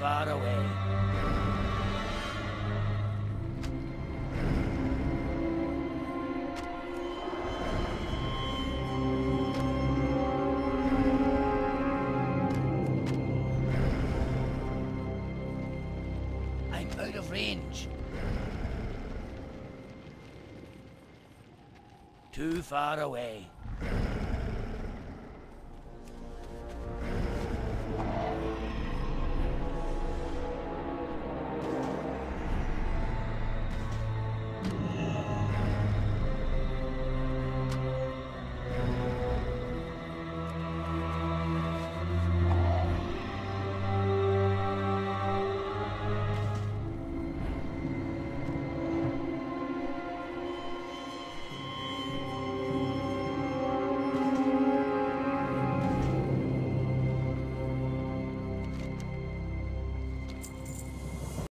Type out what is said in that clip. far away. Out of range. Too far away.